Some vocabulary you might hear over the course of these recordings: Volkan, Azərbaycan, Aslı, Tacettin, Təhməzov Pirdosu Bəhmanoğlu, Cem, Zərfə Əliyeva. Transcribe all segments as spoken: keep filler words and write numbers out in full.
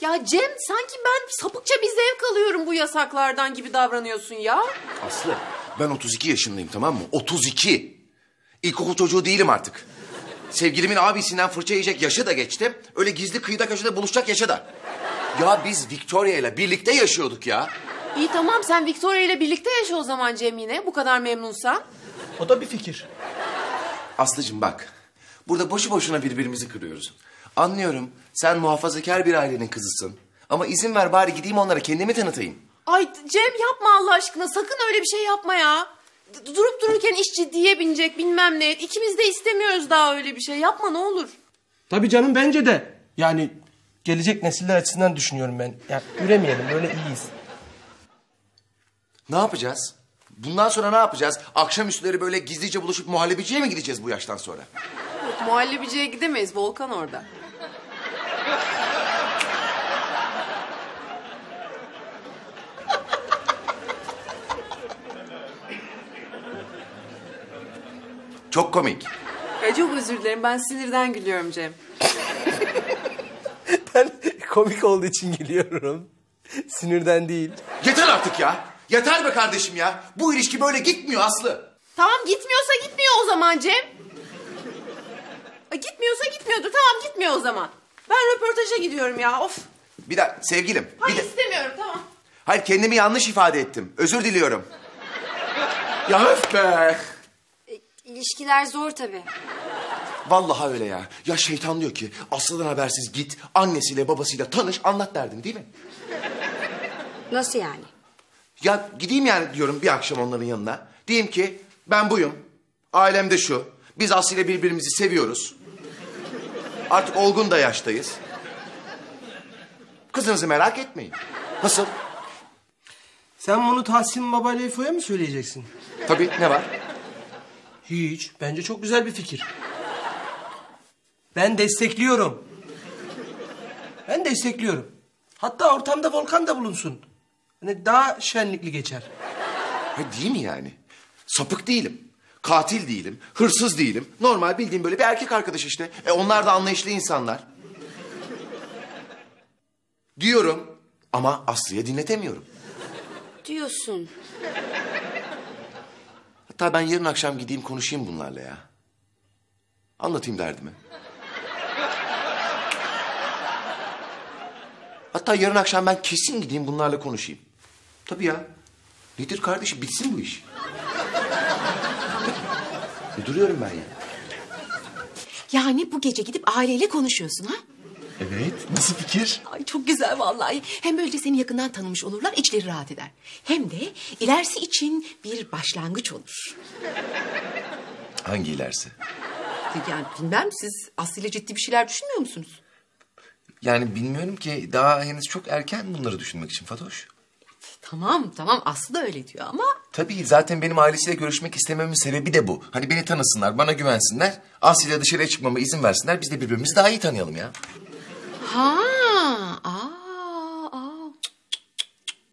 Ya Cem, sanki ben sapıkça bir zevk alıyorum bu yasaklardan gibi davranıyorsun ya. Aslı, ben otuz iki yaşındayım, tamam mı? otuz iki. İlkokul çocuğu değilim artık. Sevgilimin abisinden fırça yiyecek yaşa da geçtim. Öyle gizli kıyıda köşede buluşacak yaşa da. Ya biz Victoria ile birlikte yaşıyorduk ya. İyi tamam, sen Victoria ile birlikte yaşa o zaman Cem yine. Bu kadar memnunsan. O da bir fikir. Aslıcığım bak, burada boşu boşuna birbirimizi kırıyoruz. Anlıyorum, sen muhafazakar bir ailenin kızısın. Ama izin ver bari gideyim onlara kendimi tanıtayım. Ay Cem yapma Allah aşkına, sakın öyle bir şey yapma ya. D- durup dururken iş ciddiye binecek bilmem ne. İkimiz de istemiyoruz daha öyle bir şey, yapma ne olur. Tabii canım, bence de. Yani gelecek nesiller açısından düşünüyorum ben. Ya üremeyelim, böyle iyiyiz. Ne yapacağız? Bundan sonra ne yapacağız? Akşamüstleri böyle gizlice buluşup muhallebiciye mi gideceğiz bu yaştan sonra? Yok, muhallebiciye gidemeyiz, Volkan orada. Çok komik. E çok özür dilerim, ben sinirden gülüyorum Cem. Ben komik olduğu için gülüyorum. Sinirden değil. Yeter artık ya. Yeter be kardeşim ya. Bu ilişki böyle gitmiyor Aslı. Tamam, gitmiyorsa gitmiyor o zaman Cem. E, gitmiyorsa gitmiyordur. Tamam, gitmiyor o zaman. Ben röportaja gidiyorum ya. Of. Bir daha sevgilim. Hayır bir istemiyorum de... tamam. Hayır, kendimi yanlış ifade ettim. Özür diliyorum. Ya öf be. İlişkiler zor tabii. Vallahi öyle ya. Ya şeytan diyor ki Aslı'dan habersiz git, annesiyle babasıyla tanış, anlat derdin değil mi? Nasıl yani? Ya gideyim yani diyorum bir akşam onların yanına. Diyeyim ki ben buyum, ailem de şu, biz Aslı'yla birbirimizi seviyoruz. Artık olgun da yaştayız. Kızınızı merak etmeyin. Nasıl? Sen bunu Tahsin Baba ile Efo'ya mı söyleyeceksin? Tabii, ne var? Hiç. Bence çok güzel bir fikir. Ben destekliyorum. Ben destekliyorum. Hatta ortamda Volkan da bulunsun. Hani daha şenlikli geçer. Ha, değil mi yani? Sapık değilim. Katil değilim. Hırsız değilim. Normal bildiğim böyle bir erkek arkadaş işte. E onlar da anlayışlı insanlar. Diyorum ama Aslı'ya dinletemiyorum. Diyorsun. Hatta ben yarın akşam gideyim konuşayım bunlarla ya. Anlatayım derdimi. Hatta yarın akşam ben kesin gideyim bunlarla konuşayım. Tabii ya. Nedir kardeşim, bitsin bu iş. Ne duruyorum ben ya. Yani bu gece gidip aileyle konuşuyorsun ha? Evet, nasıl fikir? Ay çok güzel vallahi. Hem böylece seni yakından tanımış olurlar, içleri rahat eder. Hem de ilerisi için bir başlangıç olur. Hangi ilerisi? Yani bilmem, siz Aslı'yla ciddi bir şeyler düşünmüyor musunuz? Yani bilmiyorum ki, daha henüz çok erken bunları düşünmek için Fatoş. Tamam tamam, Aslı da öyle diyor ama... Tabii, zaten benim ailesiyle görüşmek istememin sebebi de bu. Hani beni tanısınlar, bana güvensinler. Aslı'yla dışarıya çıkmama izin versinler, biz de birbirimizi daha iyi tanıyalım ya. Ha, aa, aa. Cık, cık,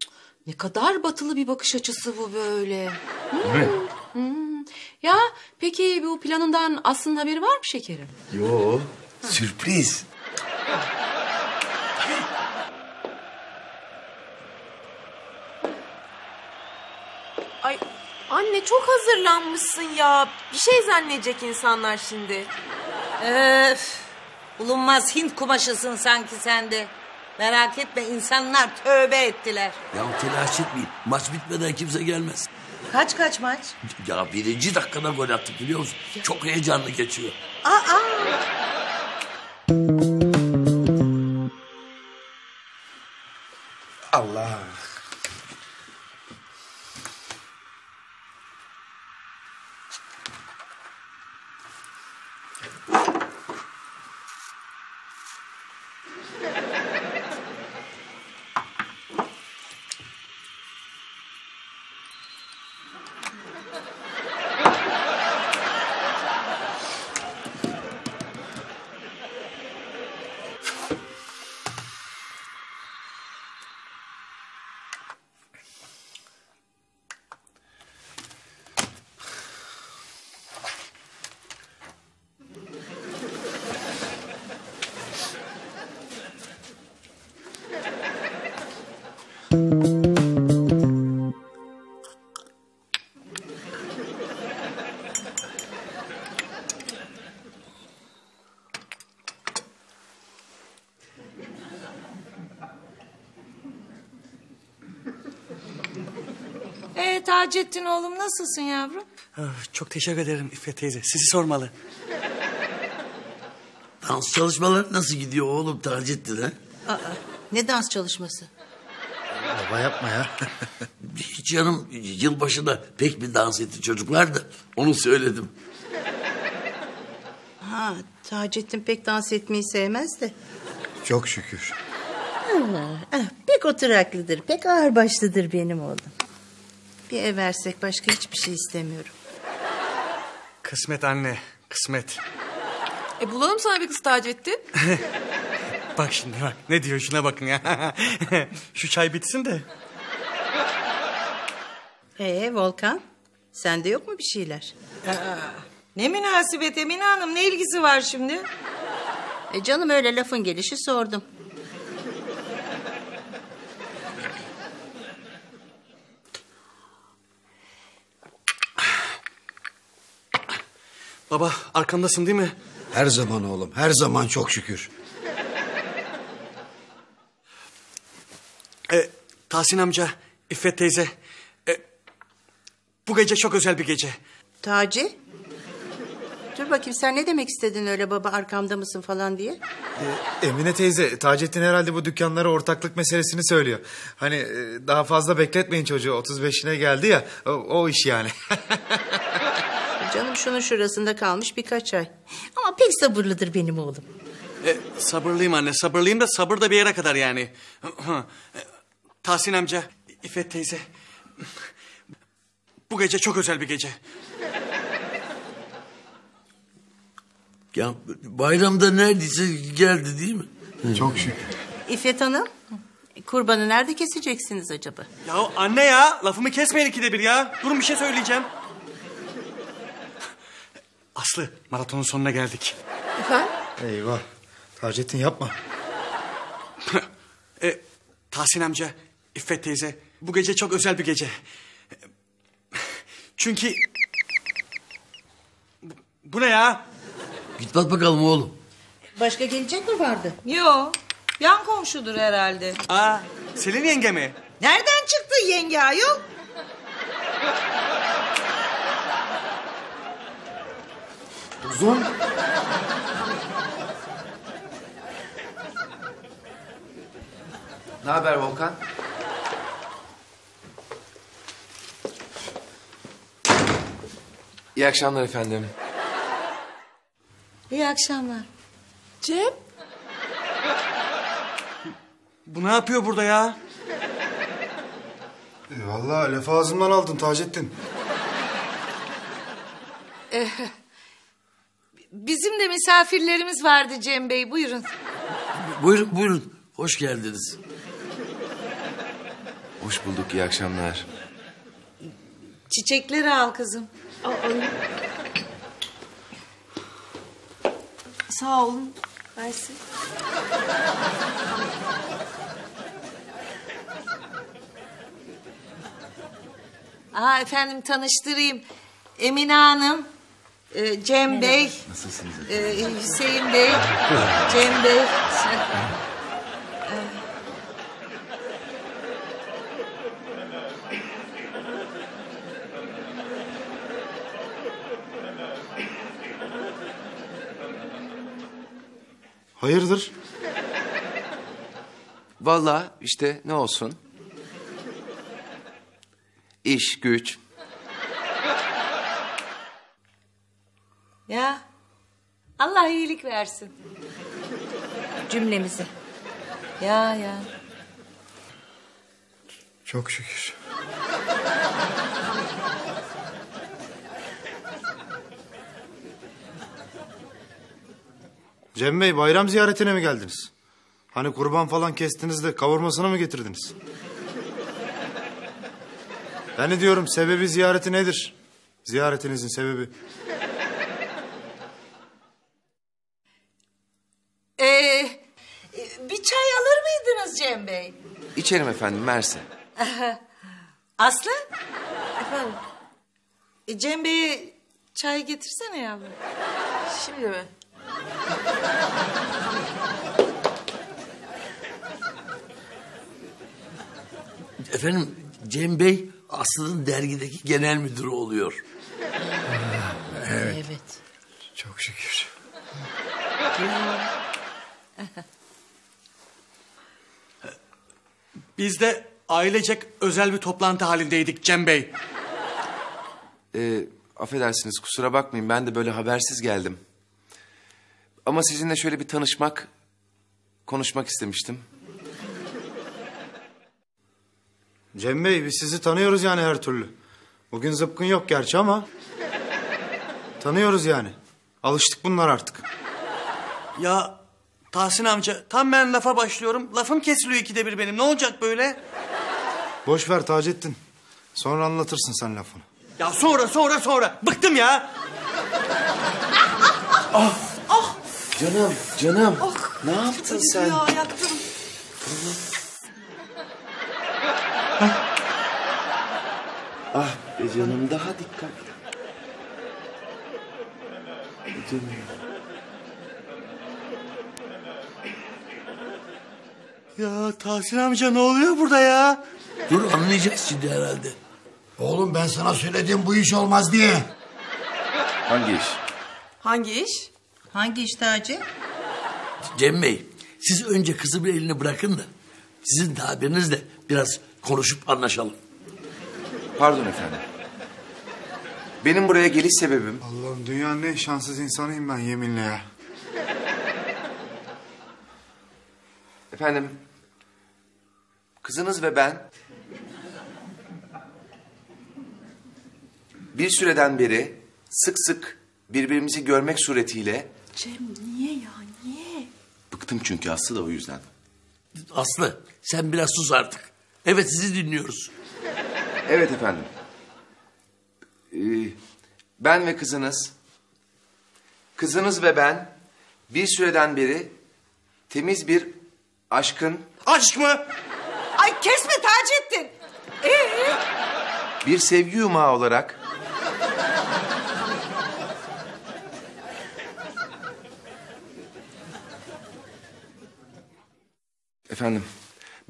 cık. Ne kadar batılı bir bakış açısı bu böyle. Hmm. Evet. Hmm. Ya peki bu planından Aslı'nın haberi var mı şekerim? Yo, ha. Sürpriz. Ay anne, çok hazırlanmışsın ya. Bir şey zannedecek insanlar şimdi. Öf. Bulunmaz Hint kumaşısın sanki sen de. Merak etme, insanlar tövbe ettiler. Ya telaş etmeyin. Maç bitmeden kimse gelmez. Kaç kaç maç? Ya birinci dakikada gol attık biliyor musun? Ya. Çok heyecanlı geçiyor. Aa! Allah! Ee, Tacettin oğlum, nasılsın yavrum? Çok teşekkür ederim İffet teyze. Sizi sormalı. Dans çalışmalar nasıl gidiyor oğlum Tacettin ha? Aa, ne dans çalışması? Baba yapma ya. Hiç canım, yılbaşında pek bir dans etti çocuklar da onu söyledim. Ha, Tacettin pek dans etmeyi sevmez de. Çok şükür. Ha, pek oturaklıdır, pek ağırbaşlıdır benim oğlum. Bir ev versek, başka hiçbir şey istemiyorum. Kısmet anne, kısmet. E bulalım sana bir kız Tacettin. Bak şimdi bak, ne diyor, şuna bakın ya. Şu çay bitsin de. Ee Volkan, sende yok mu bir şeyler? Aa, ne münasebet Emine Hanım, ne ilgisi var şimdi? E canım, öyle lafın gelişi sordum. Baba, arkamdasın değil mi? Her zaman oğlum, her zaman çok şükür. Ee, Tahsin amca, İffet teyze... E, ...bu gece çok özel bir gece. Taci? Dur bakayım, sen ne demek istedin öyle baba, arkamda mısın falan diye? Ee, Emine teyze, Tacettin herhalde bu dükkanlara ortaklık meselesini söylüyor. Hani daha fazla bekletmeyin çocuğu, otuz beşine geldi ya, o, o iş yani. Canım, şunun şurasında kalmış birkaç ay. Ama pek sabırlıdır benim oğlum. E, sabırlıyım anne, sabırlıyım da sabır da bir yere kadar yani. Tahsin amca, İffet teyze... ...bu gece çok özel bir gece. Ya bayramda neredeyse geldi değil mi? Çok şükür. İffet Hanım, kurbanı nerede keseceksiniz acaba? Ya anne ya, lafımı kesmeyin ikide bir ya. Durun, bir şey söyleyeceğim. Aslı, maratonun sonuna geldik. Efendim? Eyvah, Tacettin yapma. e, Tahsin amca, İffet teyze, bu gece çok özel bir gece. E, çünkü... Bu, bu ne ya? Git bak bakalım oğlum. Başka gelecek mi vardı? Yok, yan komşudur herhalde. Aa, Selin yenge mi? Nereden çıktı yenge ayol? Uzun. Ne haber Volkan? İyi akşamlar efendim. İyi akşamlar. Cem? Bu ne yapıyor burada ya? E, vallahi lafı ağzımdan aldın Tacettin. Ee, bizim de misafirlerimiz vardı Cem Bey, buyurun. Buyurun, buyurun. Hoş geldiniz. Hoş bulduk, iyi akşamlar. Çiçekleri al kızım. Al, al. Sağ olun. Mersi. Aa efendim, tanıştırayım. Emine Hanım, e, Cem Merhaba. Bey. Nasılsınız? E, Hüseyin Bey, Cem Bey. Hayırdır? Vallahi işte ne olsun? İş, güç. Ya Allah iyilik versin cümlemize. Ya ya. Çok şükür. Cem Bey, bayram ziyaretine mi geldiniz? Hani kurban falan kestiniz de kavurmasını mı getirdiniz? Yani diyorum, sebebi ziyareti nedir? Ziyaretinizin sebebi. Ee, bir çay alır mıydınız Cem Bey? İçerim efendim, mersi. Aslı? Efendim? E, Cem Bey'e çay getirsene yavrum. Şimdi mi? Efendim, Cem Bey Aslı'nın dergideki genel müdürü oluyor. Ha, evet. Evet. Çok şükür. Biz de ailecek özel bir toplantı halindeydik Cem Bey. Ee, affedersiniz, kusura bakmayın, ben de böyle habersiz geldim. Ama sizinle şöyle bir tanışmak, konuşmak istemiştim. Cem Bey, biz sizi tanıyoruz yani her türlü. Bugün zıpkın yok gerçi ama... tanıyoruz yani. Alıştık bunlar artık. Ya Tahsin amca, tam ben lafa başlıyorum. Lafım kesiliyor ikide bir benim. Ne olacak böyle? Boş ver Tacettin. Sonra anlatırsın sen lafını. Ya sonra, sonra, sonra. Bıktım ya. Ah! Ah! Canım, canım. Ah. Ne yaptın sen? Ya, yaktım. Ah. Ah be canım, daha dikkat. Canım. Ya Tahsin amca, ne oluyor burada ya? Dur, anlayacağız şimdi herhalde. Oğlum, ben sana söyledim bu iş olmaz diye. Hangi iş? Hangi iş? Hangi iş Taci? Cem Bey, siz önce kızı bir eline bırakın da... sizin tabirinizle biraz konuşup anlaşalım. Pardon efendim. Benim buraya geliş sebebim... Allah'ım, dünyanın en şanssız insanıyım ben yeminle ya. Efendim, kızınız ve ben... bir süreden beri sık sık birbirimizi görmek suretiyle... Cem, niye ya, niye? Bıktım çünkü Aslı da o yüzden. Aslı, sen biraz sus artık. Evet, sizi dinliyoruz. Evet efendim. Ee, ben ve kızınız... kızınız ve ben bir süreden beri temiz bir... aşkın... Aşk mı? Ay kesme Tacettin. Ee? Bir sevgi yumağı olarak... Efendim,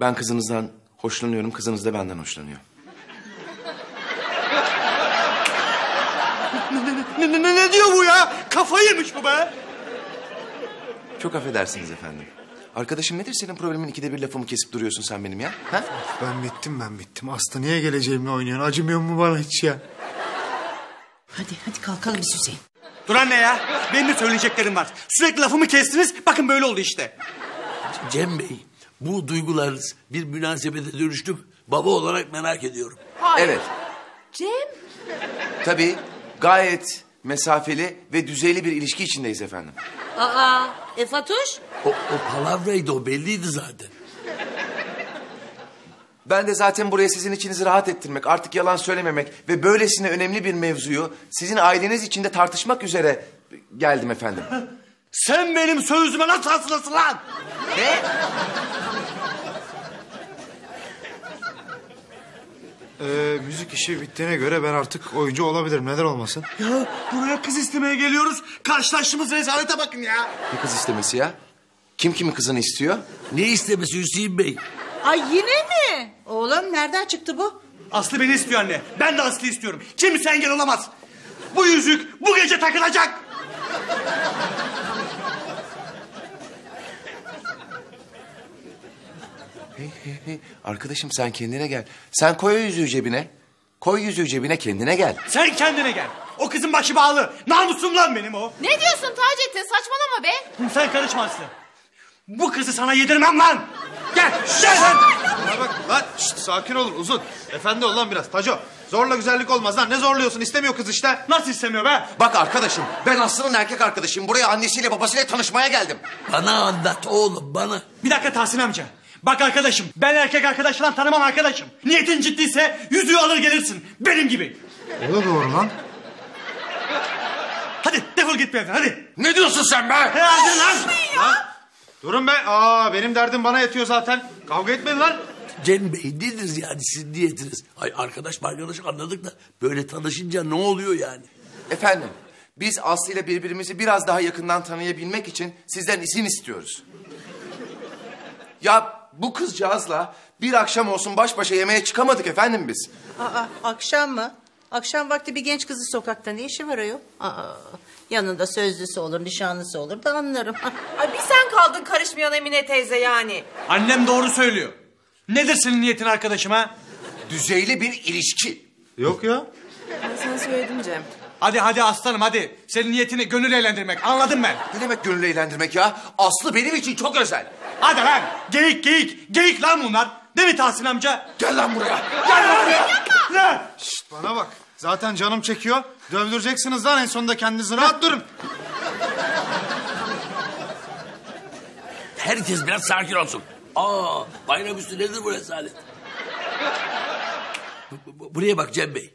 ben kızınızdan hoşlanıyorum, kızınız da benden hoşlanıyor. Ne, ne, ne, ne diyor bu ya? Kafayı yemiş bu be! Çok affedersiniz efendim. Arkadaşım, nedir senin problemin? İkide bir lafımı kesip duruyorsun sen benim ya. Ha? Ben bittim, ben bittim. Aslı niye geleceğimle oynuyorsun? Acımıyor mu bana hiç ya? Hadi, hadi kalkalım biz Hüseyin. Dur anne ya, benim de söyleyeceklerim var. Sürekli lafımı kestiniz, bakın böyle oldu işte. Cem Bey, bu duygularınız bir münasebete dönüştü. Baba olarak merak ediyorum. Hayır. Evet. Cem? Tabii, gayet mesafeli ve düzeyli bir ilişki içindeyiz efendim. Aa, e Fatoş? O, o palavraydı, o belliydi zaten. Ben de zaten buraya sizin içinizi rahat ettirmek, artık yalan söylememek... ve böylesine önemli bir mevzuyu sizin aileniz içinde tartışmak üzere geldim efendim. Sen benim sözüme nasıl asılırsın lan? Ne? Ee, müzik işi bittiğine göre ben artık oyuncu olabilirim. Neden olmasın? Ya buraya kız istemeye geliyoruz. Karşılaştığımız rezalete bakın ya. Ne kız istemesi ya? Kim kimin kızını istiyor? Ne istemesi Hüseyin Bey? Ay yine mi? Oğlum, nereden çıktı bu? Aslı beni istiyor anne. Ben de Aslı'yı istiyorum. Kimse engel olamaz. Bu yüzük bu gece takılacak. Hey, hey, hey. Arkadaşım, sen kendine gel. Sen koy yüzüğü cebine. Koy yüzüğü cebine, kendine gel. Sen kendine gel. O kızın başı bağlı. Namusum lan benim o. Ne diyorsun Tacettin? Saçmalama be. Sen karışma Aslı. Bu kızı sana yedirmem lan. Gel. Gel lan. Bana bak lan. Şişt, sakin olun uzun. Efendi ol lan biraz Taco. Zorla güzellik olmaz lan. Ne zorluyorsun? İstemiyor kız işte. Nasıl istemiyor be? Bak arkadaşım, ben Aslı'nın erkek arkadaşıyım. Buraya annesiyle babasıyla tanışmaya geldim. Bana anlat oğlum, bana. Bir dakika Tahsin amca. Bak arkadaşım, ben erkek arkadaş falan tanımam arkadaşım. Niyetin ciddiyse yüzüğü alır gelirsin. Benim gibi. O da doğru lan. Hadi defol git be, hadi. Ne diyorsun sen be? He, hadi lan. Lan. Durun be. Aa, benim derdim bana yetiyor zaten. Kavga etmeyin lan. Cem Bey nedir yani sizin niyetiniz? Ay arkadaş arkadaş anladık da böyle tanışınca ne oluyor yani? Efendim biz Aslı ile birbirimizi biraz daha yakından tanıyabilmek için sizden izin istiyoruz. Ya bu kızcağızla bir akşam olsun baş başa yemeğe çıkamadık efendim biz. Aa, akşam mı? Akşam vakti bir genç kızı sokakta ne işi var ayol? Aa, yanında sözlüsü olur, nişanlısı olur da anlarım. Ay bir sen kaldın karışmayan Emine teyze yani. Annem doğru söylüyor. Nedir senin niyetin arkadaşım ha? Düzeyli bir ilişki. Yok ya. Ben sana söyledim Cem. Hadi hadi aslanım hadi. Senin niyetini gönül eğlendirmek anladım ben. Ne demek gönül eğlendirmek ya? Aslı benim için çok özel. Hadi lan geyik geyik. Geyik lan bunlar. Değil mi Tahsin amca? Gel lan buraya. Gel lan buraya. Ne? Şşt bana bak. Zaten canım çekiyor. Dövdüreceksiniz lan en sonunda kendinizi. Rahat durun. Herkes biraz sakin olsun. Aa bayram üstü nedir bu rezalet? Buraya bak Cem Bey.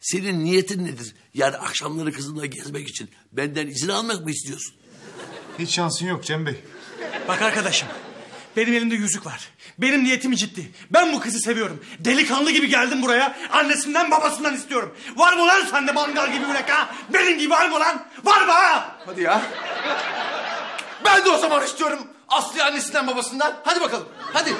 Senin niyetin nedir? Yani akşamları kızımla gezmek için benden izin almak mı istiyorsun? Hiç şansın yok Cem Bey. Bak arkadaşım, benim elimde yüzük var. Benim niyetim ciddi. Ben bu kızı seviyorum. Delikanlı gibi geldim buraya. Annesinden babasından istiyorum. Var mı lan sende mangal gibi yürek ha? Benim gibi var mı lan? Var mı ha? Hadi ya. Ben de o zaman istiyorum. Aslı'yı annesinden babasından. Hadi bakalım. Hadi.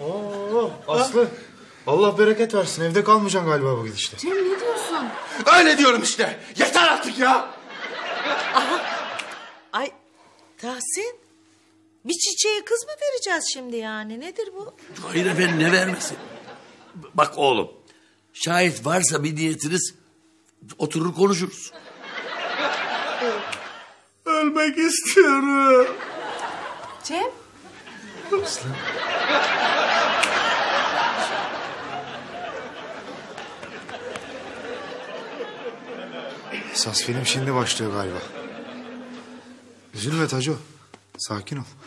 Oo, Aslı. Ha? Allah bereket versin. Evde kalmayacaksın galiba bu gidişte. Cem ne diyorsun? Öyle diyorum işte. Yeter artık ya. Aha. Ay Tahsin. Bir çiçeğe kız mı vereceğiz şimdi yani? Nedir bu? Hayır efendim ne vermesin? Bak oğlum. Şayet varsa bir niyetiniz oturur konuşuruz. Ölmek istiyorum. Cem. Aslı. Esas film şimdi başlıyor galiba. Üzülme Taco. Sakin ol.